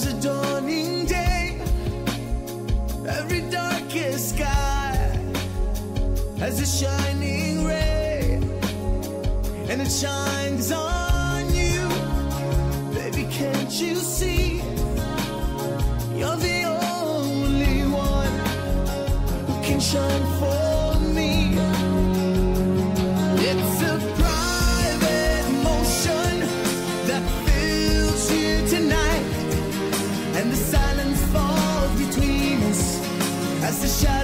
was a dawning day. Every darkest sky has a shining ray, and it shines on you. Baby, can't you see? You're the only one who can shine for me. It's a private motion that fills you tonight, and the silence falls between us as the shadow.